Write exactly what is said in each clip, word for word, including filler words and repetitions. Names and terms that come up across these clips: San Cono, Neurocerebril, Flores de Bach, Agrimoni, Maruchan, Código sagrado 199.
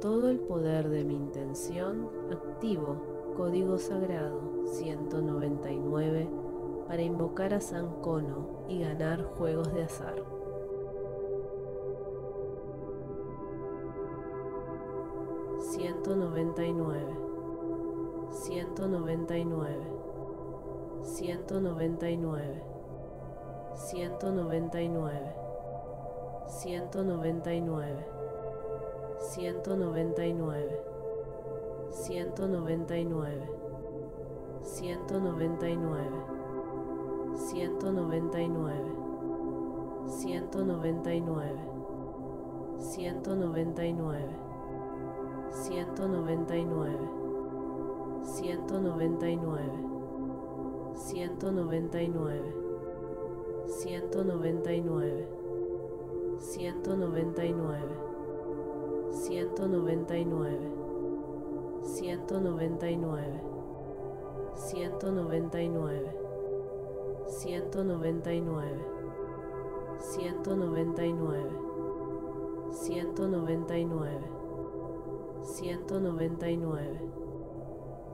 todo el poder de mi intención, activo Código Sagrado ciento noventa y nueve para invocar a San Cono y ganar juegos de azar. ciento noventa y nueve, ciento noventa y nueve, ciento noventa y nueve, ciento noventa y nueve, ciento noventa y nueve, ciento noventa y nueve, ciento noventa y nueve, ciento noventa y nueve, ciento noventa y nueve, ciento noventa y nueve, ciento noventa y nueve, ciento noventa y nueve, ciento noventa y nueve, ciento noventa y nueve, ciento noventa y nueve, ciento noventa y nueve, ciento noventa y nueve, ciento noventa y nueve, ciento noventa y nueve, ciento noventa y nueve, ciento noventa y nueve, ciento noventa y nueve, ciento noventa y nueve, ciento noventa y nueve, ciento noventa y nueve,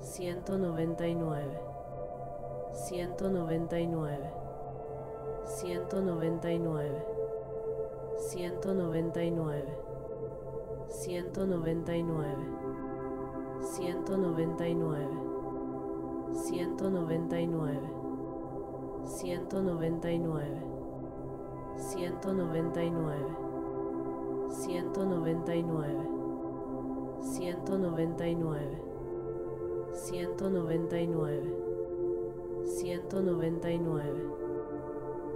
ciento noventa y nueve, ciento noventa y nueve, ciento noventa y nueve, ciento noventa y nueve, ciento noventa y nueve, ciento noventa y nueve, ciento noventa y nueve, ciento noventa y nueve, ciento noventa y nueve, ciento noventa y nueve, ciento noventa y nueve, ciento noventa y nueve, ciento noventa y nueve, ciento noventa y nueve, ciento noventa y nueve,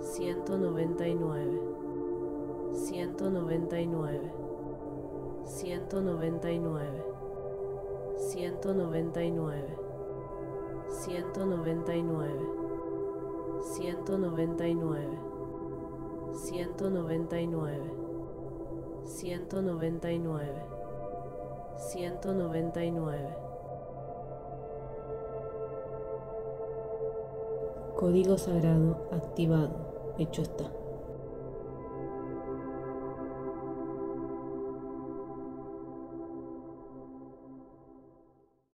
ciento noventa y nueve, ciento noventa y nueve, ciento noventa y nueve, ciento noventa y nueve, ciento noventa y nueve. Código sagrado activado. Hecho está.